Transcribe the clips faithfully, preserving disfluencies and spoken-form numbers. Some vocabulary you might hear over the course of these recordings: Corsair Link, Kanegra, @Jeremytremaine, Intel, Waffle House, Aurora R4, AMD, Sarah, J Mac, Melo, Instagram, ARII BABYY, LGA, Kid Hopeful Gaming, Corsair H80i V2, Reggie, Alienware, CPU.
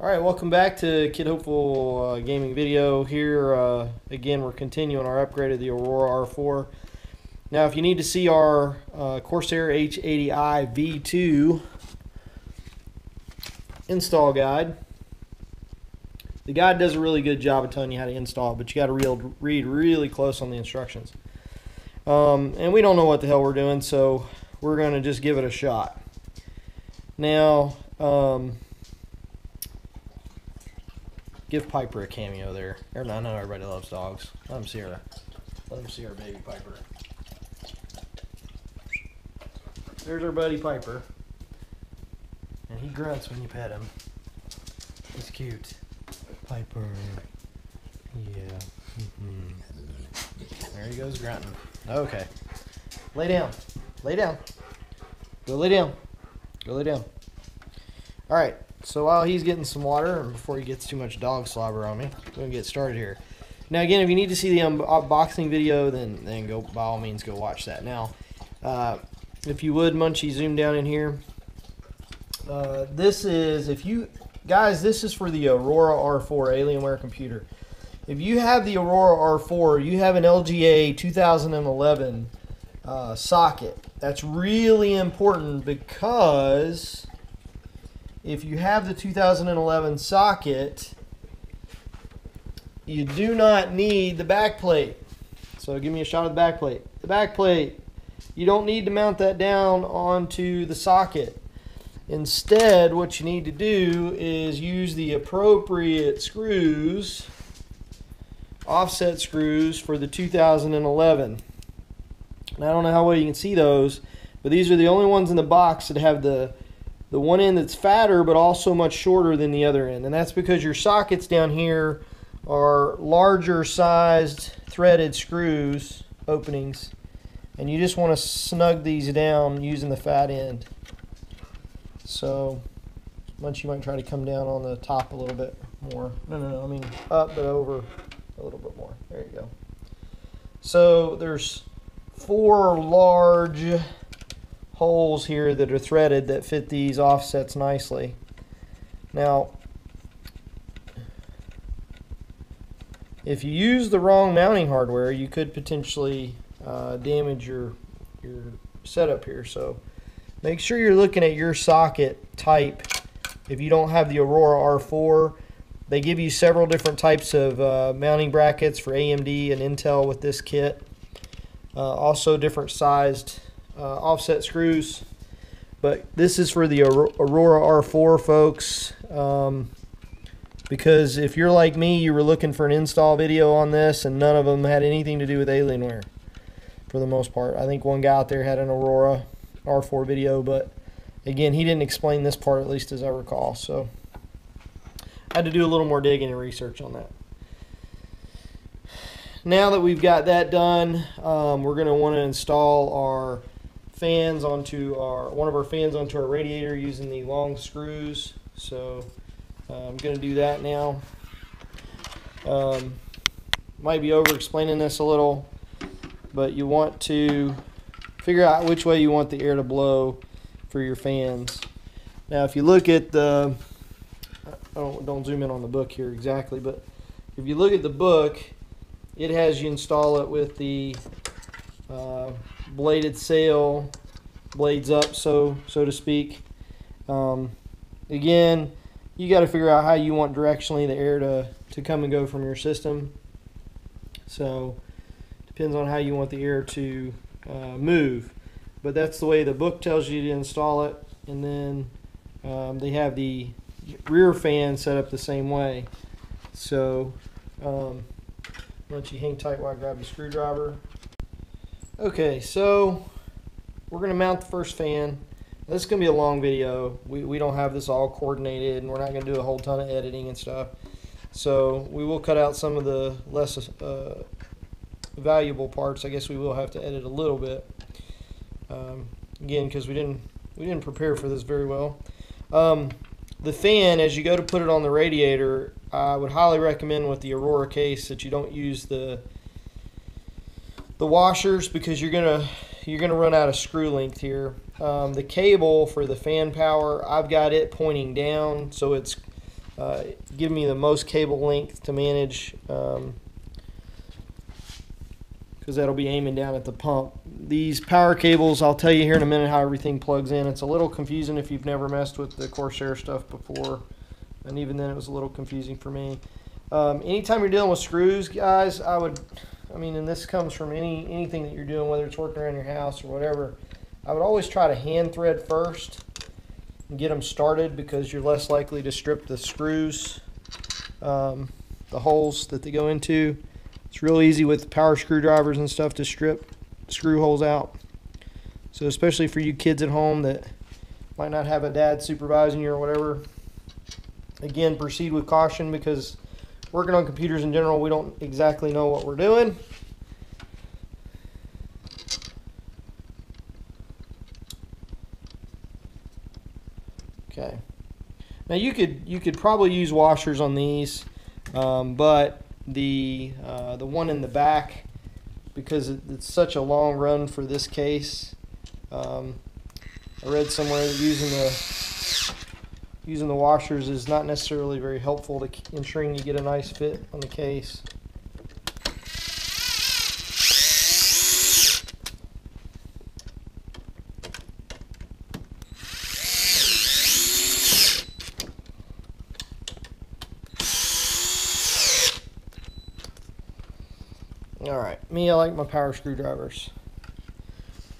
Alright, welcome back to Kid Hopeful uh, Gaming video. Here, uh, again, we're continuing our upgrade of the Aurora R four. Now, if you need to see our uh, Corsair H eighty i V two install guide, the guide does a really good job of telling you how to install, but you got to read really close on the instructions. Um, and we don't know what the hell we're doing, so we're going to just give it a shot. Now, um, give Piper a cameo there. I know everybody loves dogs. Let him see her. Let him see her, baby Piper. There's our buddy Piper. And he grunts when you pet him. He's cute. Piper. Yeah. Mm-hmm. There he goes grunting. Okay. Lay down. Lay down. Go lay down. Go lay down. Alright, so while he's getting some water, and before he gets too much dog slobber on me, we're going to get started here. Now again, if you need to see the unboxing video, then, then go by all means go watch that. Now, uh, if you would, Munchie, zoom down in here. Uh, this is, if you... Guys, this is for the Aurora R four Alienware computer. If you have the Aurora R four, you have an L G A two thousand eleven uh, socket. That's really important because if you have the two thousand eleven socket, you do not need the backplate. So give me a shot of the backplate. The backplate, you don't need to mount that down onto the socket. Instead, what you need to do is use the appropriate screws, offset screws for the two thousand eleven. And I don't know how well you can see those, but these are the only ones in the box that have the, the one end that's fatter but also much shorter than the other end. And that's because your sockets down here are larger sized threaded screws, openings, and you just want to snug these down using the fat end. So, once you might try to come down on the top a little bit more. No, no, no, I mean up but over a little bit more. There you go. So, there's four large holes here that are threaded that fit these offsets nicely. Now, if you use the wrong mounting hardware, you could potentially uh, damage your, your setup here. So, make sure you're looking at your socket type. If you don't have the Aurora R four, they give you several different types of uh, mounting brackets for A M D and Intel with this kit. Uh, also different sized uh, offset screws. But this is for the Aurora R four, folks. Um, because if you're like me, you were looking for an install video on this, and none of them had anything to do with Alienware for the most part. I think one guy out there had an Aurora R four video, but again, he didn't explain this part, at least as I recall, so I had to do a little more digging and research on that. Now that we've got that done, um, we're going to want to install our fans onto our one of our fans onto our radiator using the long screws, so uh, I'm going to do that now. Um, might be over explaining this a little, but you want to figure out which way you want the air to blow for your fans. Now, if you look at the, I don't, don't zoom in on the book here exactly, but if you look at the book, it has you install it with the uh, bladed sail, blades up, so so to speak. Um, again, you got to figure out how you want directionally the air to to come and go from your system. So, depends on how you want the air to Uh, move, but that's the way the book tells you to install it. And then um, they have the rear fan set up the same way, so um, let you hang tight while I grab the screwdriver. Okay, so we're gonna mount the first fan. This is gonna be a long video. We, we don't have this all coordinated, and we're not gonna do a whole ton of editing and stuff, so we will cut out some of the less uh, valuable parts. I guess we will have to edit a little bit, um, again, because we didn't we didn't prepare for this very well. Um, the fan, as you go to put it on the radiator, I would highly recommend with the Aurora case that you don't use the the washers, because you're gonna you're gonna run out of screw length here. Um, the cable for the fan power, I've got it pointing down, so it's uh, give me the most cable length to manage, um, because that'll be aiming down at the pump. These power cables, I'll tell you here in a minute how everything plugs in. It's a little confusing if you've never messed with the Corsair stuff before, and even then it was a little confusing for me. Um, anytime you're dealing with screws, guys, I would, I mean, and this comes from any anything that you're doing, whether it's working around your house or whatever, I would always try to hand thread first and get them started, because you're less likely to strip the screws, um, the holes that they go into. It's real easy with power screwdrivers and stuff to strip screw holes out. So especially for you kids at home that might not have a dad supervising you or whatever, again, proceed with caution, because working on computers in general, we don't exactly know what we're doing. Okay. Now you could you could probably use washers on these, um, but the uh, the one in the back, because it, it's such a long run for this case. Um, I read somewhere that using the using the washers is not necessarily very helpful to ensuring you get a nice fit on the case. Alright, me, I like my power screwdrivers.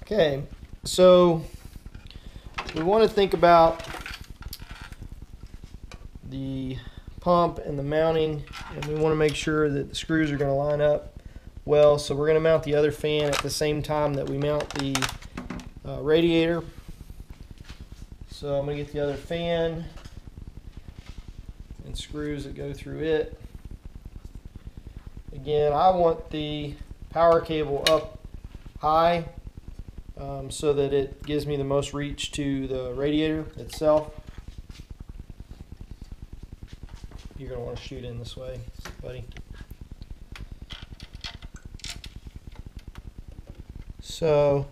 Okay, so we want to think about the pump and the mounting, and we want to make sure that the screws are going to line up well. So we're going to mount the other fan at the same time that we mount the uh, radiator. So I'm going to get the other fan and screws that go through it. Again, I want the power cable up high, um, so that it gives me the most reach to the radiator itself. You're going to want to shoot in this way, buddy. So,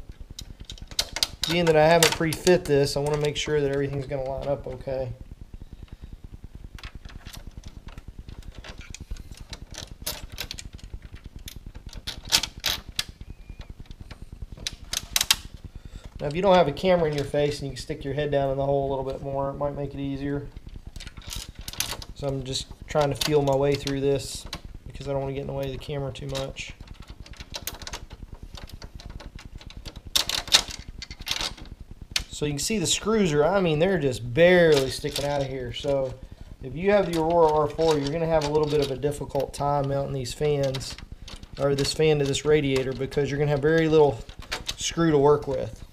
being that I haven't pre-fit this, I want to make sure that everything's going to line up okay. Now, if you don't have a camera in your face and you can stick your head down in the hole a little bit more, it might make it easier. So I'm just trying to feel my way through this, because I don't want to get in the way of the camera too much. So you can see the screws are, I mean, they're just barely sticking out of here. So if you have the Aurora R four, you're going to have a little bit of a difficult time mounting these fans, or this fan to this radiator, because you're going to have very little screw to work with.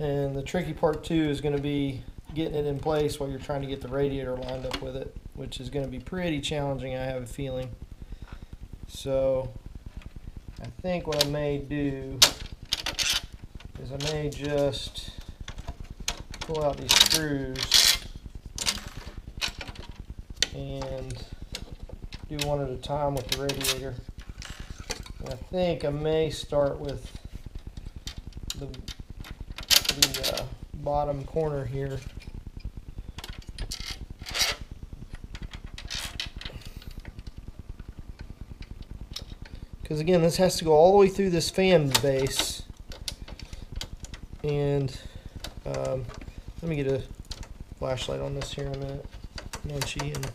And the tricky part too is going to be getting it in place while you're trying to get the radiator lined up with it, which is going to be pretty challenging, I have a feeling. So I think what I may do is I may just pull out these screws and do one at a time with the radiator. And I think I may start with the the uh, bottom corner here. Because again, this has to go all the way through this fan base. And um, let me get a flashlight on this here in a minute. Munchie and...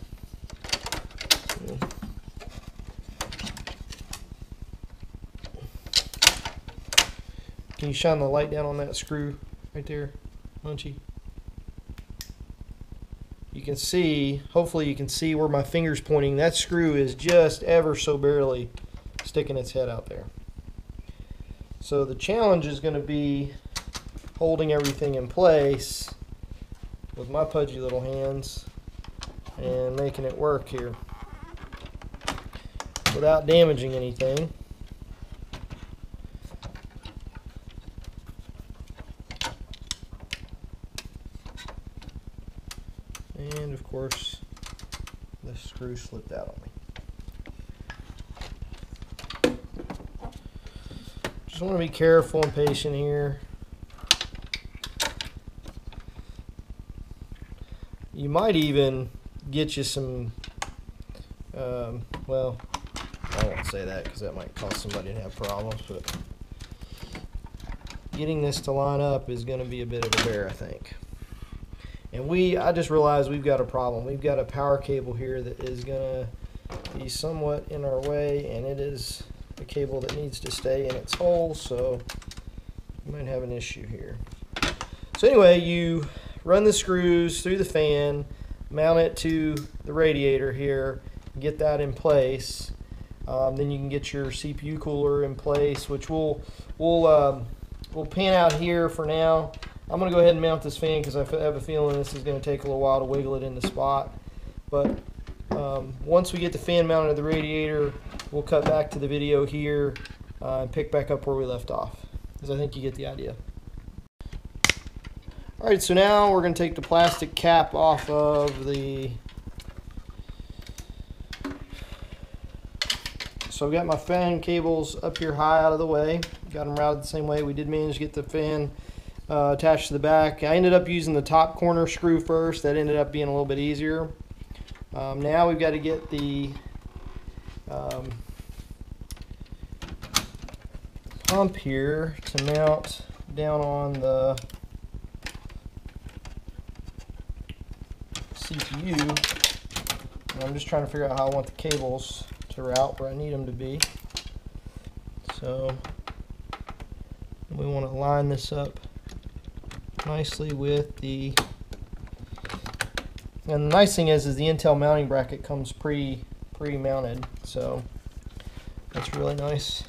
Yeah. Can you shine the light down on that screw right there, Munchie? You can see, hopefully you can see where my finger's pointing. That screw is just ever so barely sticking its head out there. So the challenge is going to be holding everything in place with my pudgy little hands and making it work here without damaging anything. And of course, the screw slipped out on me. Just want to be careful and patient here. You might even get you some, um, well, I won't say that because that might cause somebody to have problems, but getting this to line up is going to be a bit of a bear, I think. And we, I just realized we've got a problem. We've got a power cable here that is going to be somewhat in our way, and it is a cable that needs to stay in its hole, so you might have an issue here. So anyway, you run the screws through the fan, mount it to the radiator here, get that in place. Um, then you can get your C P U cooler in place, which we'll, we'll, um, we'll pan out here for now. I'm going to go ahead and mount this fan because I have a feeling this is going to take a little while to wiggle it into spot. But um, once we get the fan mounted to the radiator, we'll cut back to the video here uh, and pick back up where we left off, because I think you get the idea. Alright, so now we're going to take the plastic cap off of the... So I've got my fan cables up here high out of the way. Got them routed the same way. We did manage to get the fan Uh, attached to the back. I ended up using the top corner screw first. That ended up being a little bit easier. Um, now we've got to get the um, pump here to mount down on the C P U. And I'm just trying to figure out how I want the cables to route where I need them to be. So we want to line this up nicely with the, and the nice thing is is the Intel mounting bracket comes pre pre mounted, so that's really nice.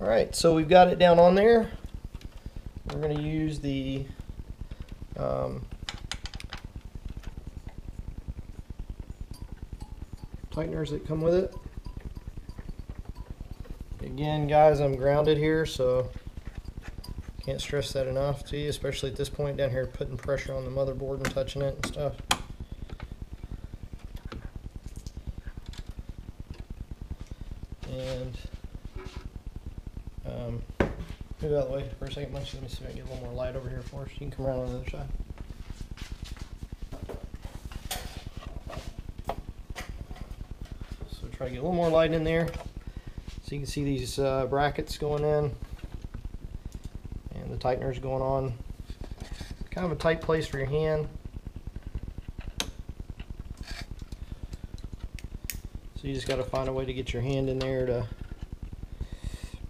Alright, so we've got it down on there. We're going to use the um, tighteners that come with it. Again, guys, I'm grounded here, so can't stress that enough to you, especially at this point down here, putting pressure on the motherboard and touching it and stuff. And um, move out of the way for a second, Mike. Let me see if I can get a little more light over here for us. You can come around on the other side. So try to get a little more light in there, so you can see these uh, brackets going in. Tighteners going on. Kind of a tight place for your hand. So you just got to find a way to get your hand in there to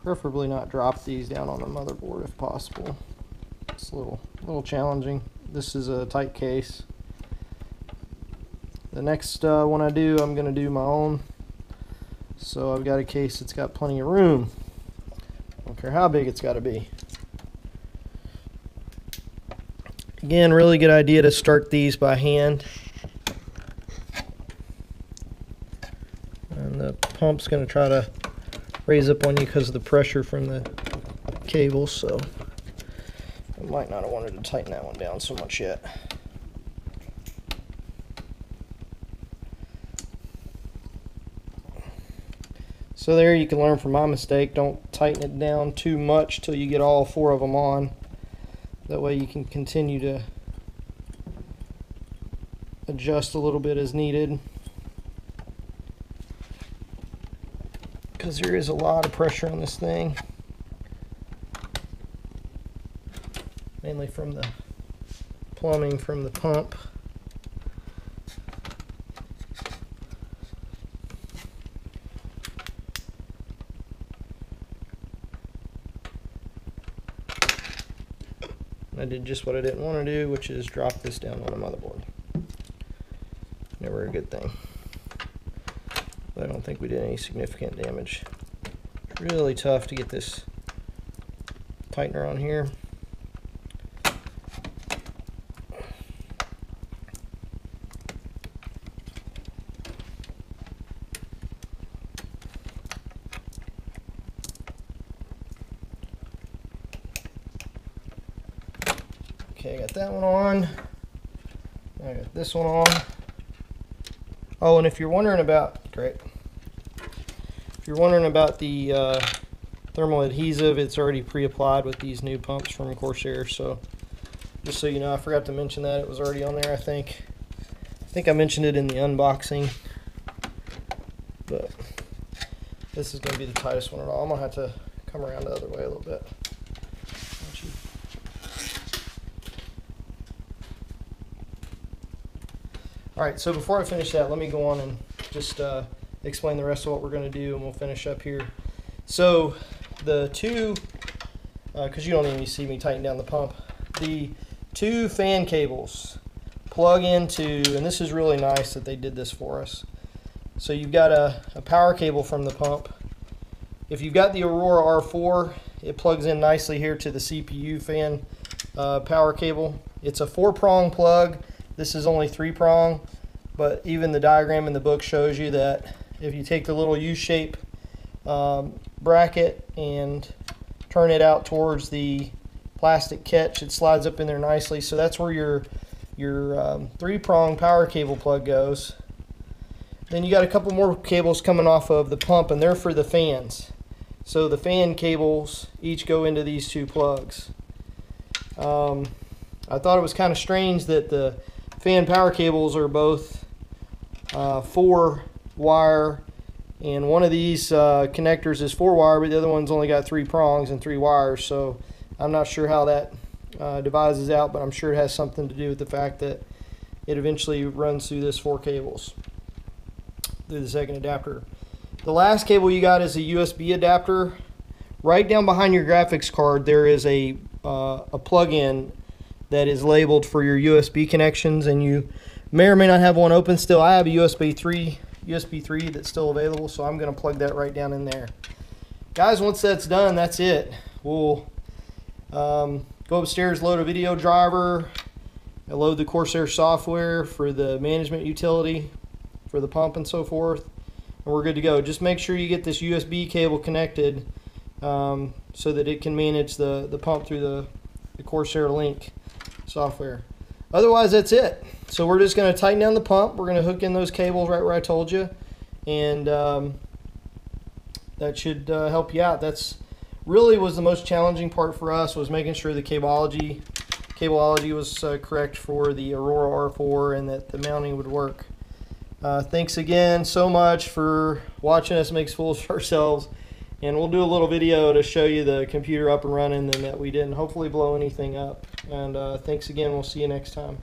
preferably not drop these down on the motherboard if possible. It's a little, little challenging. This is a tight case. The next uh, one I do, I'm going to do my own. So I've got a case that's got plenty of room. I don't care how big it's got to be. Again, really good idea to start these by hand. And the pump's going to try to raise up on you because of the pressure from the cable, so I might not have wanted to tighten that one down so much yet. So there, you can learn from my mistake. Don't tighten it down too much till you get all four of them on. That way you can continue to adjust a little bit as needed, because there is a lot of pressure on this thing, mainly from the plumbing from the pump. I did just what I didn't want to do, which is drop this down on the motherboard. Never a good thing. But I don't think we did any significant damage. Really tough to get this tightener on here. Okay, I got that one on. I got this one on. Oh, and if you're wondering about, great. If you're wondering about the uh, thermal adhesive, it's already pre-applied with these new pumps from Corsair. So just so you know, I forgot to mention that. It was already on there, I think. I think I mentioned it in the unboxing. But this is going to be the tightest one at all. I'm going to have to come around the other way a little bit. Alright, so before I finish that, let me go on and just uh, explain the rest of what we're going to do, and we'll finish up here. So the two, because uh, you don't even see me tighten down the pump, the two fan cables plug into, and this is really nice that they did this for us. So you've got a, a power cable from the pump. If you've got the Aurora R four, it plugs in nicely here to the C P U fan uh, power cable. It's a four-prong plug. This is only three prong, but even the diagram in the book shows you that if you take the little U-shape um, bracket and turn it out towards the plastic catch, it slides up in there nicely. So that's where your your um, three prong power cable plug goes. Then you got a couple more cables coming off of the pump, and they're for the fans. So the fan cables each go into these two plugs. Um, I thought it was kind of strange that the fan power cables are both uh, four wire, and one of these uh, connectors is four wire, but the other one's only got three prongs and three wires. So I'm not sure how that uh, devises out, but I'm sure it has something to do with the fact that it eventually runs through this four cables through the second adapter. The last cable you got is a U S B adapter. Right down behind your graphics card, there is a uh, a plug-in that is labeled for your U S B connections, and you may or may not have one open still. I have a U S B three that's still available, so I'm going to plug that right down in there. Guys, once that's done, that's it. We'll um, go upstairs, load a video driver, and load the Corsair software for the management utility, for the pump and so forth, and we're good to go. Just make sure you get this U S B cable connected um, so that it can manage the, the pump through the, the Corsair Link software. Otherwise, that's it. So we're just going to tighten down the pump. We're going to hook in those cables right where I told you, and um, that should uh, help you out. That's really was the most challenging part for us, was making sure the cableology cableology was uh, correct for the Aurora R four, and that the mounting would work. Uh, thanks again so much for watching us make fools of ourselves, and we'll do a little video to show you the computer up and running and that we didn't hopefully blow anything up. And uh, thanks again. We'll see you next time.